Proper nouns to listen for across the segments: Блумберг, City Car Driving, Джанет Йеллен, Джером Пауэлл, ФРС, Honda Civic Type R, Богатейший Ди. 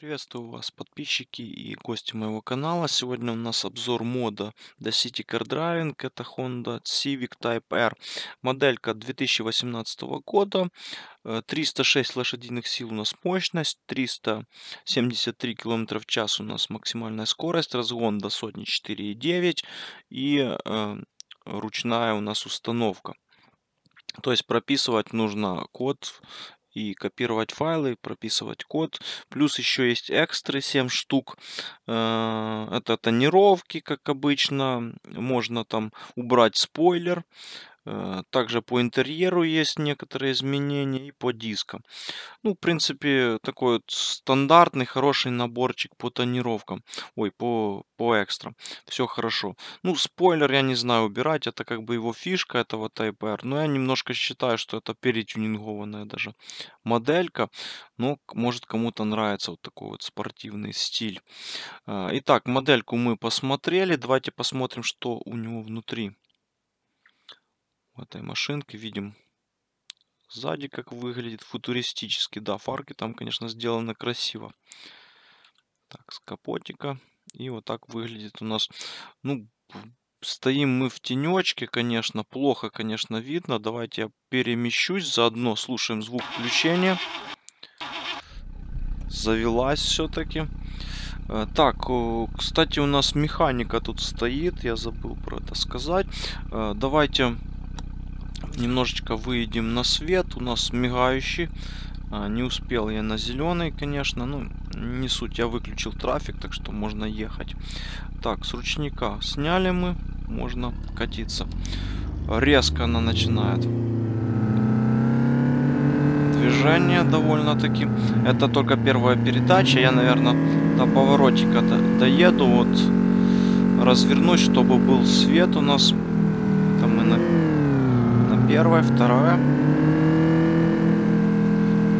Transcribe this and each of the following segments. Приветствую вас, подписчики и гости моего канала. Сегодня у нас обзор мода для City Car Driving. Это Honda Civic Type R. Моделька 2018 года. 306 лошадиных сил у нас мощность. 373 км в час у нас максимальная скорость. Разгон до сотни 4,9. И ручная у нас установка. То есть прописывать нужно код и копировать файлы, прописывать код. Плюс еще есть экстры 7 штук. Это тонировки, как обычно. Можно там убрать спойлер. Также по интерьеру есть некоторые изменения и по дискам. Ну, в принципе, такой вот стандартный хороший наборчик по тонировкам. Ой, по экстрам. Все хорошо. Ну, спойлер я не знаю убирать. Это как бы его фишка, этого Type R. Но я немножко считаю, что это перетюнингованная даже моделька. Но может кому-то нравится вот такой вот спортивный стиль. Итак, модельку мы посмотрели. Давайте посмотрим, что у него внутри. Этой машинки видим сзади, как выглядит футуристически. Да, фарки там, конечно, сделаны красиво. Так, с капотика. И вот так выглядит у нас. Ну, стоим мы в тенечке, конечно, плохо, конечно, видно. Давайте я перемещусь. Заодно слушаем звук включения. Завелась все-таки. Так, кстати, у нас механика тут стоит. Я забыл про это сказать. Давайте немножечко выйдем на свет. У нас мигающий. Не успел я на зеленый, конечно. Ну, не суть. Я выключил трафик, так что можно ехать. Так, с ручника сняли мы. Можно катиться. Резко она начинает. Движение довольно-таки. Это только первая передача. Я, наверное, до поворотика доеду. Вот развернусь, чтобы был свет у нас. Там мы первая, вторая.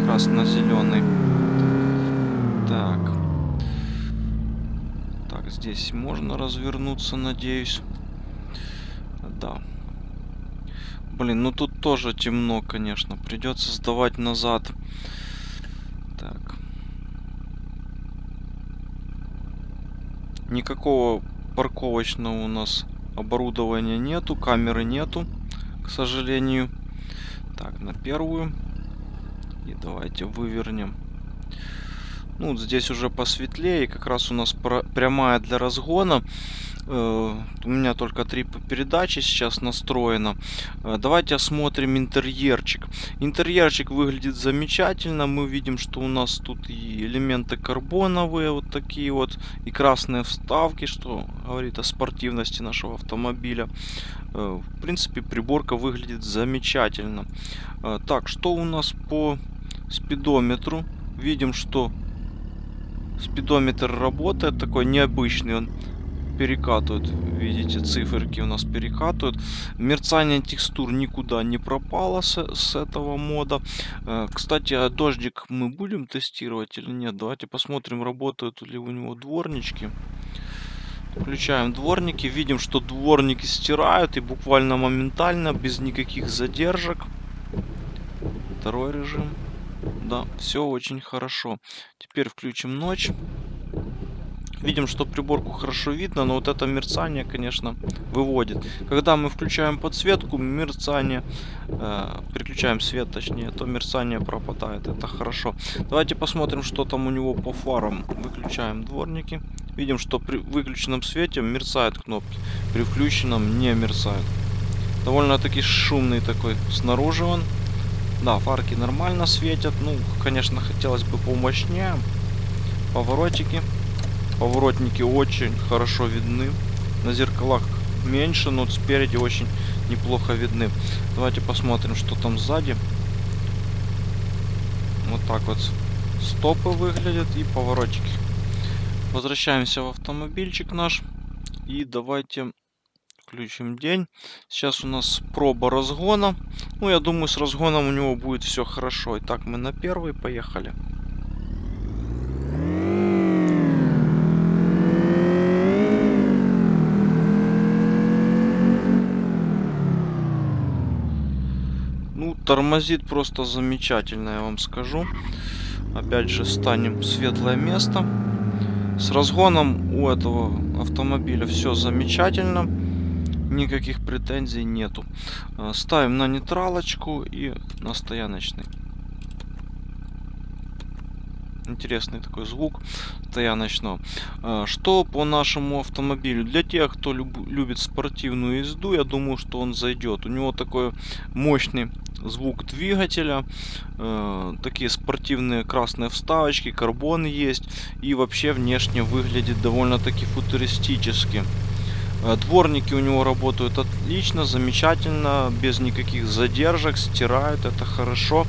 Красно-зеленый. Так. Так, здесь можно развернуться, надеюсь. Да. Блин, ну тут тоже темно, конечно. Придется сдавать назад. Так. Никакого парковочного у нас оборудования нету, камеры нету, к сожалению. Так, на первую. И давайте вывернем. Ну, вот здесь уже посветлее. Как раз у нас прямая для разгона. У меня только 3 передачи сейчас настроено. Давайте осмотрим интерьерчик. Интерьерчик выглядит замечательно. Мы видим, что у нас тут и элементы карбоновые, вот такие вот, и красные вставки, что говорит о спортивности нашего автомобиля. В принципе, приборка выглядит замечательно. Так, что у нас по спидометру? Видим, что спидометр работает, такой необычный он. Перекатывают, видите, циферки у нас перекатывают. Мерцание текстур никуда не пропало с этого мода. Кстати, дождик мы будем тестировать или нет? Давайте посмотрим, работают ли у него дворнички. Включаем дворники, видим, что дворники стирают и буквально моментально, без никаких задержек. Второй режим. Да, все очень хорошо. Теперь включим ночь. Видим, что приборку хорошо видно, но вот это мерцание, конечно, выводит. Когда мы включаем подсветку, мерцание, переключаем свет, точнее, то мерцание пропадает. Это хорошо. Давайте посмотрим, что там у него по фарам. Выключаем дворники. Видим, что при выключенном свете мерцают кнопки. При включенном не мерцают. Довольно-таки шумный такой снаружи он. Да, фарки нормально светят. Ну, конечно, хотелось бы помощнее. Поворотики. Поворотники очень хорошо видны. На зеркалах меньше, но вот спереди очень неплохо видны. Давайте посмотрим, что там сзади. Вот так вот стопы выглядят и поворотики. Возвращаемся в автомобильчик наш. И давайте включим день. Сейчас у нас проба разгона. Ну, я думаю, с разгоном у него будет все хорошо. Итак, мы на первый, поехали. Тормозит просто замечательно, я вам скажу. Опять же станем в светлое место. С разгоном у этого автомобиля все замечательно. Никаких претензий нету. Ставим на нейтралочку и на стояночный. Интересный такой звук стояночного. Что по нашему автомобилю? Для тех, кто любит спортивную езду, я думаю, что он зайдет. У него такой мощный звук двигателя, такие спортивные красные вставочки, карбон есть, и вообще внешне выглядит довольно-таки футуристически. Дворники у него работают отлично, замечательно, без никаких задержек, стирают, это хорошо.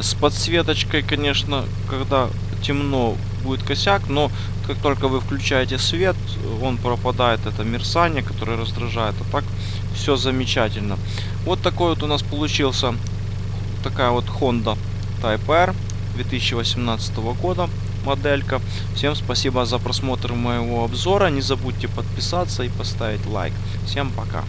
С подсветочкой, конечно, когда темно, будет косяк, но как только вы включаете свет, он пропадает, это мерцание, которое раздражает, а так все замечательно. Вот такой вот у нас получился, такая вот Honda Type R 2018 года. Моделька. Всем спасибо за просмотр моего обзора. Не забудьте подписаться и поставить лайк. Всем пока.